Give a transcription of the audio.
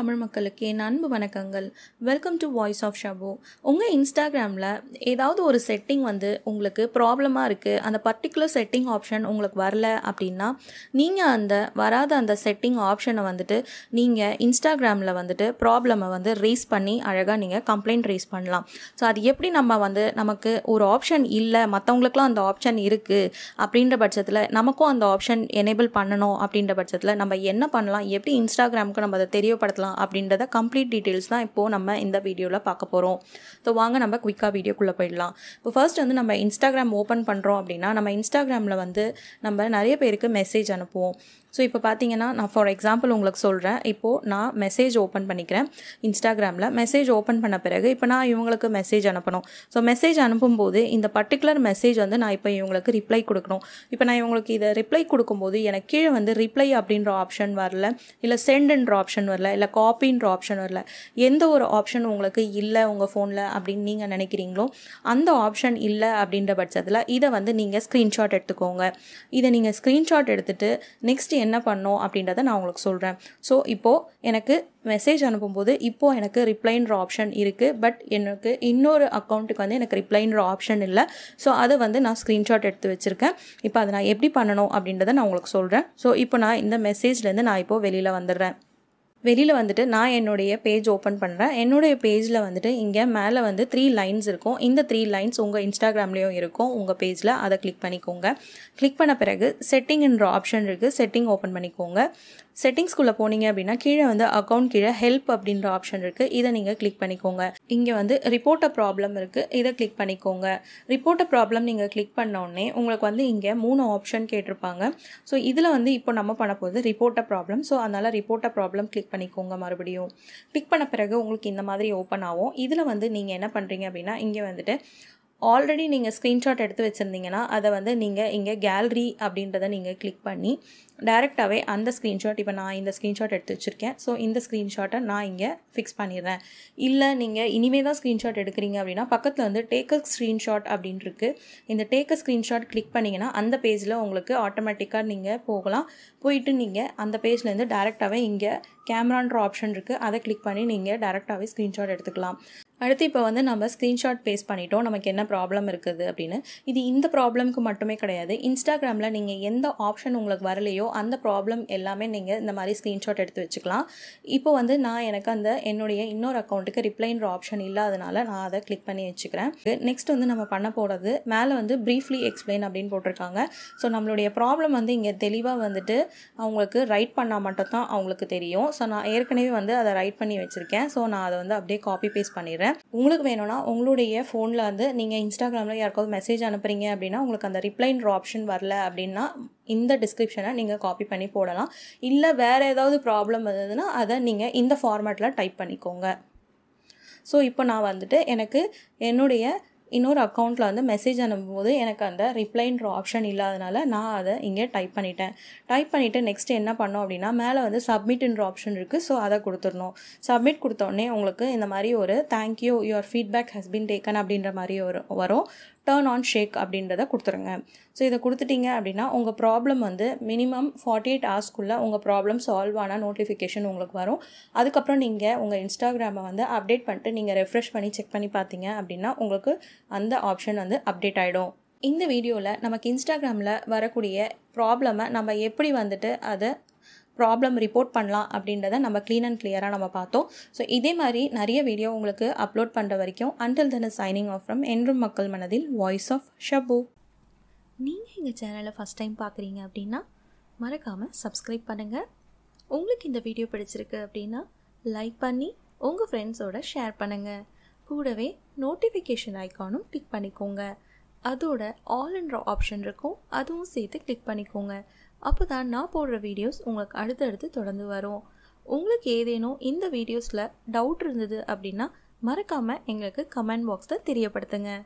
தமிழ் மக்களுக்கு அன்பு வணக்கங்கள் welcome to voice of Shabu உங்க இன்ஸ்டாகிராம்ல ஏதாவது ஒரு செட்டிங் வந்து உங்களுக்கு ப்ராப்ளமா இருக்கு அந்த பர்టిక్యులர் செட்டிங் ஆப்ஷன் உங்களுக்கு வரல அப்படினா நீங்க அந்த வராத அந்த செட்டிங் ஆப்ஷனை வந்துட்டு நீங்க இன்ஸ்டாகிராம்ல வந்துட்டு ப்ராப்ளமை வந்து ரேஸ் பண்ணி அழகா நீங்க கம்ப்ளைன்ட் ரேஸ் பண்ணலாம் சோ அது எப்படி நம்ம வந்து நமக்கு ஒரு ஆப்ஷன் இல்ல மத்தவங்களுக்கும் அந்த ஆப்ஷன் இருக்கு அப்படின்ற பட்சத்துல நமக்கும் அந்த ஆப்ஷன் எனேபிள் பண்ணனும் அப்படின்ற பட்சத்துல நம்ம என்ன பண்ணலாம் எப்படி இன்ஸ்டாகிராம்க்கு நம்ம அதை தெரியப்படுத்தலாம் அப்படின்றத கம்ப்ளீட் டீடைல்ஸ் தான் இப்போ நம்ம இந்த வீடியோல பார்க்க போறோம் சோ வாங்க நம்ம குயிக்கா வீடியோக்குள்ள போய்டலாம் இப்போ ஃபர்ஸ்ட் வந்து நம்ம இன்ஸ்டாகிராம் ஓபன் பண்றோம் அப்படினா நம்ம இன்ஸ்டாகிராம்ல வந்து நம்ம நிறைய பேருக்கு மெசேஜ் அனுப்புவோம் சோ இப்போ பாத்தீங்கன்னா நான் ஃபார் எக்ஸாம்பிள் உங்களுக்கு சொல்றேன் இப்போ நான் மெசேஜ் ஓபன் பண்ணிக்கிறேன் இன்ஸ்டாகிராம்ல மெசேஜ் ஓபன் பண்ண பிறகு இப்போ நான் இவங்களுக்கு மெசேஜ் அனுப்பணும் சோ மெசேஜ் அனுப்பும்போது இந்த பர்టిక్యులர் மெசேஜ் வந்து நான் இப்போ இவங்களுக்கு ரிப்ளை கொடுக்கணும் இப்போ நான் இவங்களுக்கு இத ரிப்ளை கொடுக்கும்போது எனக்கு கீழே வந்து ரிப்ளை அப்படிங்கற ஆப்ஷன் வரல இல்ல சென்ட் என்ற ஆப்ஷன் வரல இல்ல காப்பின்ற ஆப்ஷன் வரல எந்த ஒரு ஆப்ஷன் உங்களுக்கு இல்ல உங்க phoneல அப்படி நீங்க நினைக்கிறீங்களோ அந்த ஆப்ஷன் இல்ல அப்படின்ற பட்சத்துல இத வந்து நீங்க ஸ்கிரீன்ஷாட் எடுத்துக்கோங்க இத நீங்க ஸ்கிரீன்ஷாட் எடுத்துட்டு நெக்ஸ்ட் என்ன பண்ணனும் அப்படிங்கறதை நான் உங்களுக்கு சொல்றேன் சோ இப்போ எனக்கு மெசேஜ் அனுப்பும்போது இப்போ எனக்கு ரிப்ளைன்ற ஆப்ஷன் இருக்கு பட் எனக்கு இன்னொரு அக்கவுண்ட்க்கு வந்து எனக்கு ரிப்ளைன்ற ஆப்ஷன் இல்ல சோ அது வந்து நான் ஸ்கிரீன்ஷாட் எடுத்து வச்சிருக்கேன் இப்போ அத நான் எப்படி பண்ணனும் அப்படிங்கறதை நான் உங்களுக்கு சொல்றேன் சோ இப்போ நான் இந்த மெசேஜ்ல இருந்து நான் இப்போ வெளியில வந்தறேன் வெளியில வந்துட்டு நான் என்னோட பேஜ் ஓபன் பண்றேன் என்னோட பேஜ்ல வந்துட்டு இங்க மேல வந்து 3 லைன்ஸ் இருக்கும் இந்த 3 லைன்ஸ் உங்க இன்ஸ்டாகிராம்லயும் இருக்கும் உங்க பேஜ்ல அத கிளிக் பண்ணிக்கோங்க கிளிக் பண்ண பிறகு செட்டிங் என்ற ஆப்ஷன் இருக்கு செட்டிங் ஓபன் பண்ணிக்கோங்க செட்டிங்ஸ் குள்ள போனீங்க அப்படினா கீழ வந்து அக்கவுண்ட் கீழ ஹெல்ப் அப்படிங்கற ஆப்ஷன் இருக்கு இத நீங்க கிளிக் பண்ணிக்கோங்க இங்க வந்து ரிப்போர்ட் a problem இருக்கு இத கிளிக் பண்ணிக்கோங்க ரிப்போர்ட் a problem நீங்க கிளிக் பண்ண உடனே உங்களுக்கு வந்து இங்க 3 ஆப்ஷன் கேட்டிருப்பாங்க சோ இதுல வந்து இப்போ நம்ம பண்ண போறது ரிப்போர்ட் a problem சோ அதனால ரிப்போர்ட் a problem கிளிக் பண்ணிக்கோங்க மறுபடியும் கிளிக் பண்ண பிறகு உங்களுக்கு இந்த மாதிரி ஓபன் ஆகும் இதுல வந்து நீங்க என்ன பண்றீங்க அப்படினா இங்க வந்துட்டு ஆல்ரெடி நீங்க ஸ்கிரீன்ஷாட் எடுத்து வச்சிருந்தீங்கனா அத வந்து நீங்க இங்க கேலரி அப்படின்றதை நீங்க கிளிக் பண்ணி டைரக்டாவே அந்த ஸ்கிரீன்ஷாட் இப்போ நான் இந்த ஸ்கிரீன்ஷாட் எடுத்து வச்சிருக்கேன் சோ இந்த ஸ்கிரீன்ஷாட்டை நான் இங்க ஃபிக்ஸ் பண்ணிறேன் இல்ல நீங்க இனிமே தான் ஸ்கிரீன்ஷாட் எடுக்கறீங்க அப்படினா பக்கத்துல வந்து டேக் a ஸ்கிரீன்ஷாட் அப்படினு இருக்கு இந்த டேக் a ஸ்கிரீன்ஷாட் கிளிக் பண்ணீங்கனா அந்த பேஜ்ல உங்களுக்கு ஆட்டோமேட்டிக்கா நீங்க போகலாம் போயிட்டு நீங்க அந்த பேஜ்ல இருந்து டைரக்டாவே இங்க கேமரான்ற ஆப்ஷன் இருக்கு அத கிளிக் பண்ணி நீங்க டைரக்டாவே ஸ்கிரீன்ஷாட் எடுத்துக்கலாம் அடுத்து இப்போ வந்து நம்ம ஸ்கிரீன்ஷாட் பேஸ்ட் பண்ணிட்டோம் நமக்கு என்ன ப்ராப்ளம் இருக்குது அப்படினு இது இந்த ப்ராப்ளம்க்கு மட்டுமே கிடையாது இன்ஸ்டாகிராம்ல நீங்க எந்த ஆப்ஷன் உங்களுக்கு வரலையோ அந்த ப்ராப்ளம் எல்லாமே நீங்க இந்த மாதிரி ஸ்கிரீன்ஷாட் எடுத்து வச்சுக்கலாம் இப்போ வந்து நான் எனக்கு அந்த என்னோட இன்னொரு அக்கவுண்ட்க்கு ரிப்ளைன்ற ஆப்ஷன் இல்லாதனால நான் அத கிளிக் பண்ணி வச்சுக்கிறேன் நெக்ஸ்ட் வந்து நம்ம பண்ண போறது மேல வந்து briefly explain அப்படினு போட்டுருக்காங்க சோ நம்மளுடைய ப்ராப்ளம் வந்து இங்க தெளிவா வந்துட்டு அவங்களுக்கு ரைட் பண்ணா மட்டும் தான் அவங்களுக்கு தெரியும் சோ நான் ஏற்கனவே வந்து அத ரைட் பண்ணி வச்சிருக்கேன் சோ நான் அத வந்து அப்படியே காப்பி பேஸ்ட் பண்ணிறேன் உங்களுக்கு வேணும்னா உங்களுடைய phoneல வந்து நீங்க இன்ஸ்டாகிராம்ல யாருக்காவது மெசேஜ் அனுப்புறீங்க அப்படினா உங்களுக்கு அந்த ரிப்ளைன்ற ஆப்ஷன் வரல அப்படினா இந்த டிஸ்கிரிப்ஷனை நீங்க காப்பி பண்ணி போடலாம் இல்ல வேற ஏதாவது ப்ராப்ளம் வந்ததுனா அத நீங்க இந்த ஃபார்மட்ல டைப் பண்ணிக்கோங்க சோ இப்போ நான் வந்துட்டு எனக்கு என்னோட இன்னொரு அக்கவுண்ட்ல வந்து மெசேஜ் அனுப்பும்போது எனக்கு அந்த ரிப்ளைன்ற ஆப்ஷன் இல்லாதனால நான் அத இங்க டைப் பண்ணிட்டு நெக்ஸ்ட் என்ன பண்ணனும் அப்படினா மேல வந்து சப்மிட்ன்ற ஆப்ஷன் இருக்கு சோ அத கொடுத்துறணும் சப்மிட் கொடுத்த உடனே உங்களுக்கு இந்த மாதிரி ஒரு thank you your feedback has been taken அப்படின்ற மாதிரி வரும் turn on shake அப்படின்றத கொடுத்துருங்க சோ இத கொடுத்துட்டீங்க அப்படினா உங்க ப்ராப்ளம் வந்து மினிமம் 48 hours குள்ள உங்க ப்ராப்ளம் சால்வ் ஆன நோட்டிஃபிகேஷன் உங்களுக்கு வரும் அதுக்கு அப்புறம் நீங்க உங்க இன்ஸ்டாகிராமை வந்து அப்டேட் பண்ணிட்டு நீங்க ரெஃப்ரெஷ் பண்ணி செக் பண்ணி பாத்தீங்க அப்படினா உங்களுக்கு அந்த ஆப்ஷன் வந்து அப்டேட் ஆயிடும் இந்த வீடியோல நமக்கு இன்ஸ்டாகிராம்ல வரக்கூடிய ப்ராப்ளமை நம்ம எப்படி வந்துட்டு அத ப்ராப்ளம் ரிப்போர்ட் பண்ணலாம் அப்படின்றதை நம்ம க்ளீன் அண்ட் கிளியரா நம்ம பார்த்தோம் சோ இதே மாதிரி நிறைய வீடியோ உங்களுக்கு அப்லோட் பண்ற வரைக்கும் until then signing off from Andrew Mackel Manadil Voice of Shabu நீங்க இந்த சேனலை ஃபர்ஸ்ட் டைம் பார்க்கறீங்க அப்படினா மறக்காம Subscribe பண்ணுங்க உங்களுக்கு இந்த வீடியோ பிடிச்சிருக்கு அப்படினா லைக் பண்ணி உங்க ஃப்ரெண்ட்ஸோட ஷேர் பண்ணுங்க கூடவே நோட்டிஃபிகேஷன் ஐகானும் கிளிக் பண்ணிக்கோங்க அதோட ஆல் என்ற ஆப்ஷன் இருக்கும் அதுவும் சேர்த்து கிளிக் பண்ணிக்கோங்க அப்பதான் நான் போடுற வீடியோஸ் உங்களுக்கு அடுத்து தொடர்ந்து வரும் உங்களுக்கு ஏதேனும் இந்த வீடியோஸ்ல டவுட் இருந்தது அப்படினா மறக்காம எங்களுக்கு கமெண்ட் பாக்ஸ்ல தெரியப்படுத்துங்க